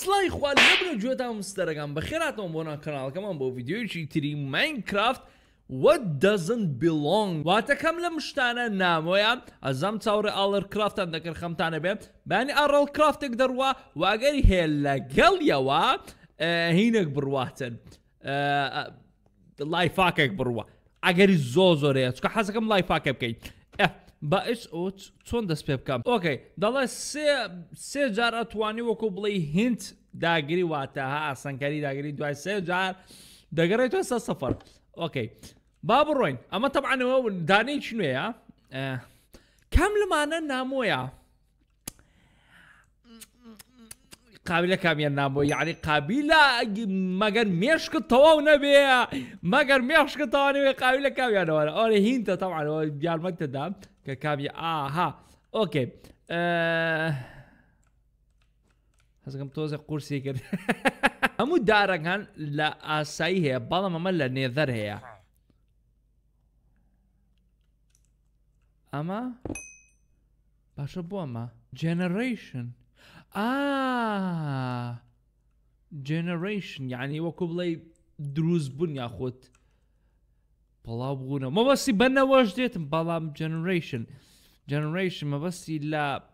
سلام اخوان لبنو جوتا مسترقم بخيراتهم بونا قناة كمان بو فيديو شي تري ماينكرافت what doesn't belong واتكمل مشتانا نامويا ازام تاوري الر كرافت عندك خمتانا بيه باني الر كرافت اقدر واقري هلا قل يوا هينك برواتن لايف هاكك بروا اقري زوزوريا تسكا حاسكم لايف هاك بكي باش او تون دس بيبكام اوكي دالا سي جار اتواني وكو بلي هنت داغري واتها سانكاري داغري دو سي جار داغري تو صفر اوكي باب روين اما طبعا هو داني شنو يا كامل معنا نامويا قابله كاميا نامو يعني قابله مگر مشك طوا نبي مگر مشك طوا نبي قابله كاميا نامو اور هنت طبعا هو ديال مكتدا كابيا اها اوكي هذا توزع كرسي كده همو دارغان لا اسايه بالا ما لا نذر هي اما باشا بوما جنريشن جنريشن يعني وكبلي دروز بن ياخذ بلا بغونا ما بس بنا وجدت بلا جنريشن ما بس لا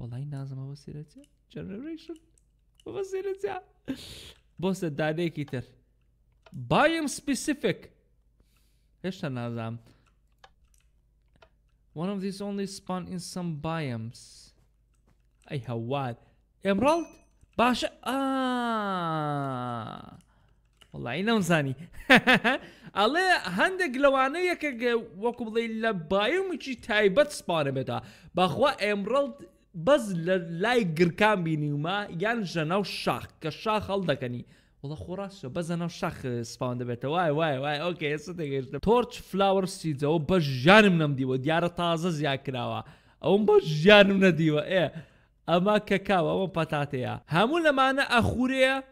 والله نازم ما بس رجع جنريشن ما بس رجع بوست دادي كتر بايم سبيسيفيك ايش نازم one of these only spawn in some biomes اي هواد امرالد باشا والله عينهم ثاني الله هندق لوانيه كق وكبل البايوم شي تايبت سبان بتا باخوا امرالد بز لايقر كان بيني وما ينجن او شاخ كشاخ الدكني والله خراش بز انا شاخ سبان بتا واي واي واي اوكي صدق تورتش فلاور سيدز او بجان منم دي وديار تازه زياكراوا او بجان من ديوا ايه اما كاكاو اما بطاطيا همون لما انا اخوريا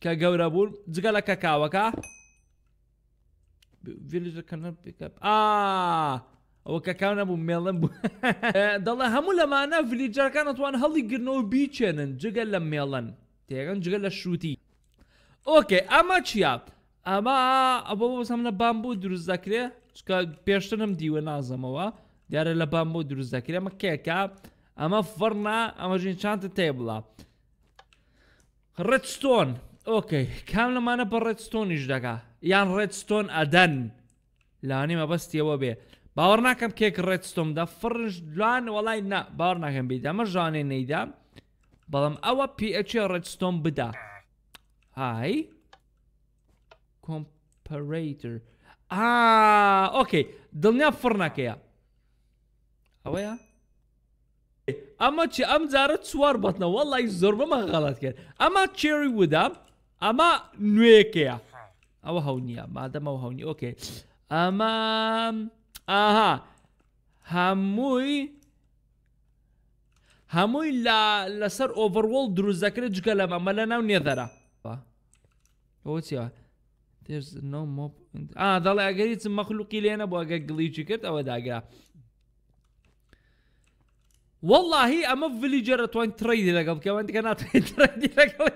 كاقورابون زقالا كاكاوكا فيليجر كانت بيك اب او كاكاو نابو ميلن بو دالا همون لما انا فيليجر كانت وان هلي قرنو بيشنن زقالا ميلن تيغن زقالا شوتي اوكي اما تشيا اما ابو بس همنا بامبو دروز ذاكري شكا بيشتنم ديو نازم اوه دياري لبامبو دروز ذاكري اما كاكا اما فرنا اما جين شانت تيبلا ريدستون اوكي كامل ما انا بالريدستون يجدكا يعني ريدستون ادن لاني ما بس تيوا بيه باورناكم كيك الريدستون دا فرج لان والله نا باورناكم بيدا مرجاني نيدا بلام اوا بي اتش ريدستون بدا هاي كومباريتور اوكي دلنيا فرناكيا اويا اما چی ام زارت سوار بطنه والله زربه ما غلط کرد اما چیری ودا اما نویکیا او هونیه مادم او هونی اوکی اما آها هموی لسر اوورول دروز ذکره جگلم اما لناو نیذره او چیه there's no mob داله اگر ایت مخلوقی لینه بو اگر گلیچی کرد او داگه والله اما فيليجر توان تريدي لقب كمان كانت تريدي لقب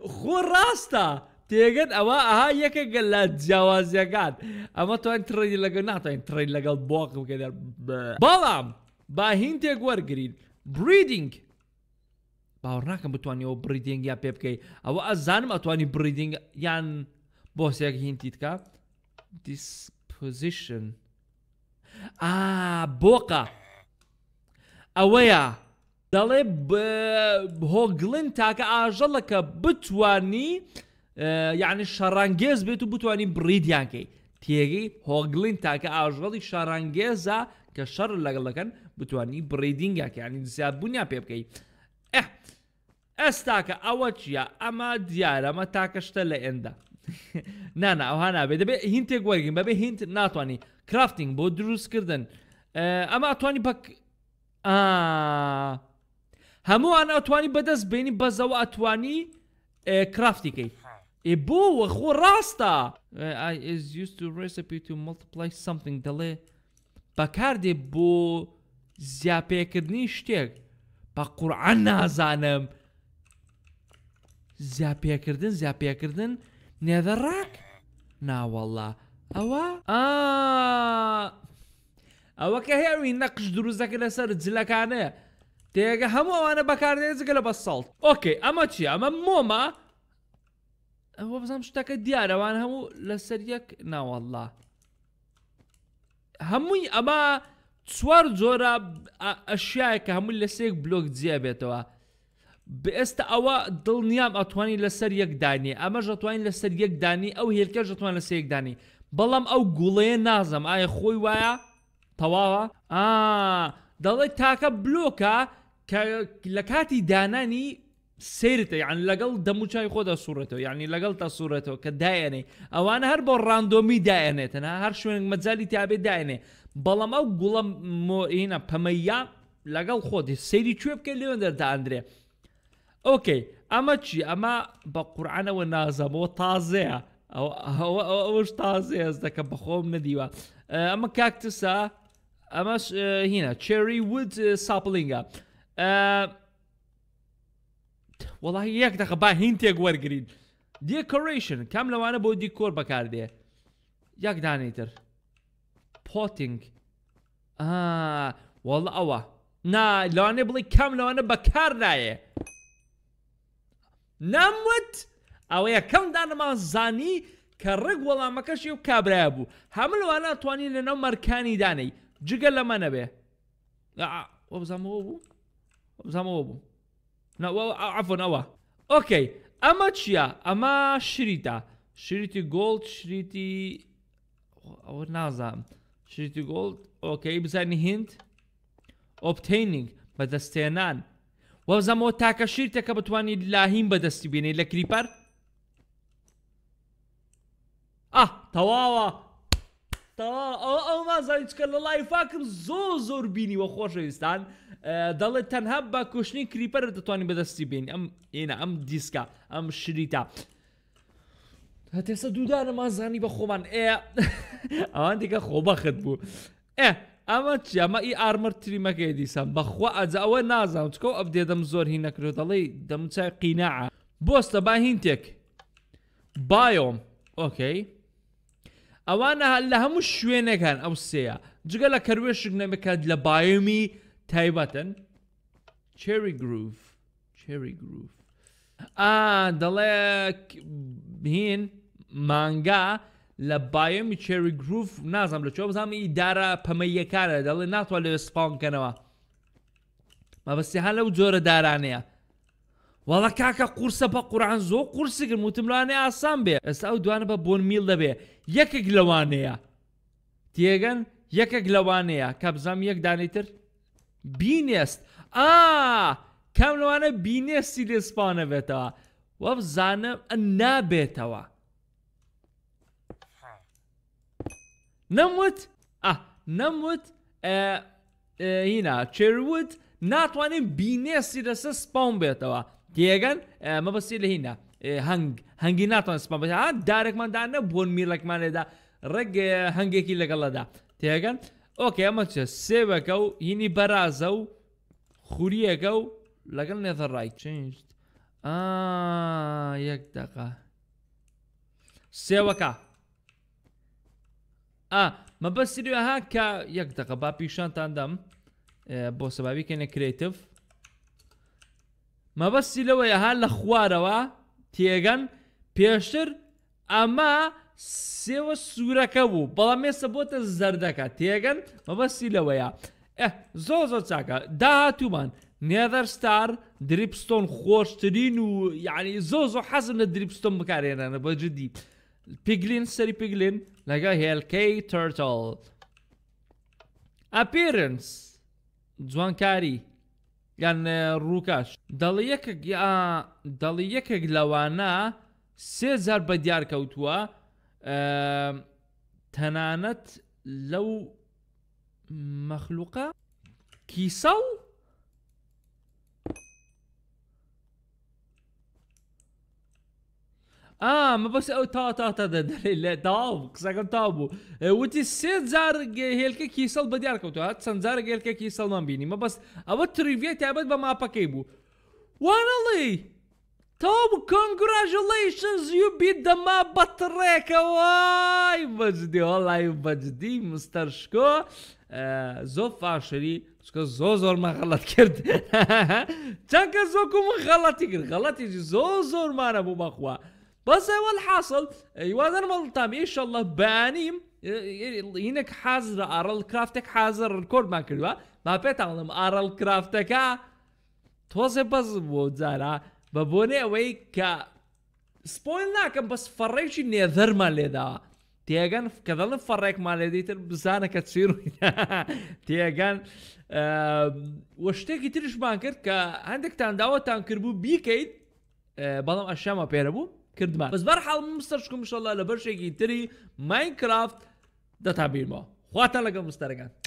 خو راستا تيجد اوا هاي يك قال جواز يقعد اما توان تريدي لقب نعطي تريدي لقب بوق وكذا بلام باهين تيك ورجرين بريدنج باورناكم بتواني او بريدنج يا بيبكي او ازانم اتواني بريدنج يعني بوس يك هنتيتكا ديسبوزيشن بوقا اويا دالي بهوغلن تاكا اجلك بتواني يعني شرانجيز بيتو بتواني بريديانكي تيجي هوغلن تاكا اجلي شرانجيزا كشر لقلكن بتواني بريدينجاك يعني زابونيا بيبكي استاكا اوتشيا اما ديالا ما تاكشتل اندا نا او هانا بي هنت يقولك ما بي هنت ناتواني كرافتنج بو دروس كردن اما اتواني بك همو انا اتواني بدس بيني بزو اتواني كرافتيكي بو وخو راستا I is used to recipe to multiply something دلي بكاردي بو زيابي كردني شتيك با قرآن نازانم زیاد پیکردن نذراک نه والله آوا آوا که هیچی نقش دروز دکل سر جلا کنه تیغه همه آنها بکارده زیگل بسالت. OK اما چی؟ اما موما هو بزنم شد که دیاره وان همو لسریک نه والله همونی اما چوار جورا اشیاء که همون لسریک بلوک زیاد بتوا بست آوا دل نیام اتوانی لسر یک دانی، اما جتوانی لسر یک دانی، او هیلکر جتوان لسر یک دانی. بلام او گله نازم، ای خوی وای، تواوا. دلیل تاکا بلوکا که لکاتی دانانی سیرته، یعنی لگال دموچای خود صورته، یعنی لگال تا صورته که داینه. آوان هر بار راندومی داینه، تنها هر شون متزالی تعبیر داینه. بلام او گله موینا پمیا لگال خودی سیری چوب که لیوندر داندره. اوكي اما شي اما بقرعنا ونازم وطازع او وش طازع ذاك بخوم نديوا اما كاكتسا اما هنا تشيري وود سابلينغا والله ياك دخ با هينتي اقوار جرين ديكوريشن كامله انا بو ديكور بكاردي ياك دانيتر بوتينج والله اوا نا لو انا بلي كامله انا بكارداي نموت اوه كم دانما زاني كرق والله ما كشي وكابرا ابو حمل وانا تواني لنا مركاني داني جقل لما نبي وبزامو ابو لا عفوا اوه اوكي اما تشيا اما شريتي جولد شريتي او نازم شريتي جولد اوكي بزاني هند obtaining بدستينان وزمو تاكا شيرتا كبتواني لاهيم بدستي بيني لكريبر تواوا او ما زايد كل الله يفاكر زور بيني وخوشيستان ضلت تنهب كوشني كريبر تتواني بدستي بيني ام هنا ام ديسكا ام شريتا هتسا دودان ما زاني بخومان اوان ديكا خوبا خدبو اما چی اما ای آرمر تری مکه دیسم بخوا از اول نازم چکو ابدی دم زور هی نکرد دلی دم تا قناعه بوست با هینتک بایوم اوکی اوانه لهم شوی نکن او سیا جگل کرویش نمیکد لبایومی تایبتن چری گروف دلک هین مانگا لبايم تشيري جروف نازم لشو بزام اداره پميكاره دل ناتوال سپان كنوا ما بس هلو جور دارانيا والله كاكا قرصه بقران زو قرصك متملاني اسام بي اساو دوانه بون ميل دبي يك گلوانيا تيگن يك گلوانيا كبزام يك دانيتر بينست كم لوانه بينست لسپانه بتا وبزانم النابتوا نموت نموت هنا تشيرود ناتوانين بينيس رس سباون بيتوا تيغن ما بصير هنا هنغي ناتوان سباون بيتوا دايركت من دانا بون مير لك مانه دا رج هنغي كي لقلا دا تيغن اوكي اما تش سيبكو هني برازو خوريكو لقل نذر رايت تشينج يك دقه سيبكا ما بس يديها هكا يقدر بابي شنت عندهم بو سبابي كان كريتيف ما بس لو يا هلا خواروا تيغن بيشر اما سيو سوركو بلا مسبوت الزردكه تيغن ما بس لو يا زوزو تاكا دا تومان نيذر ستار دريبستون خوشترين ويعني زوزو حزن الدريبستون بكارين انا بجدي بيجلين سري بيجلين لقى هيلكي تورتل appearance جوانكاري يعني روكاش دليك لوانا سيزار بديار كوتوا تنانت لو مخلوقة كيسو ما بس او تا تا تا لا تاوق ساكن تابو وتي سيد زارق هيلكا كيسل بدي اركوتو هات سن زارق هيلكا كيسل ما بيني ما بس او تريفيا تعبت بما باكيبو وانلي تابو كونغراتيوليشنز يو بيت ذا ما باتريك واي بجدي والله بجدي مستر شكو زوف عشري چکه زور من غلط کرد چند که زوکو من غلطی کرد غلطی زور من ابو بخوا بس اول حاصل يوازن ملطام ان شاء الله بانيم هناك حاضر ارل كرافتك حاضر ريكورد ما كردوا ما بتعلم ارل كرافتك توزه بس وزارا ببوني ويكا سبويل ناكم بس فريشي نذر مالي دا تيغان كذلك فريق مالي ديتر بزانا كتصيروا تيغان وشتكي ترش بانكر كعندك تنداوة تنكربو بيكيد بلام اشياء ما بيربو كردمان بس برحال مسترشكم ان شاء الله لبرشيكي تري ماينكرافت دا تعبير ما خواتن لكم مسترقان.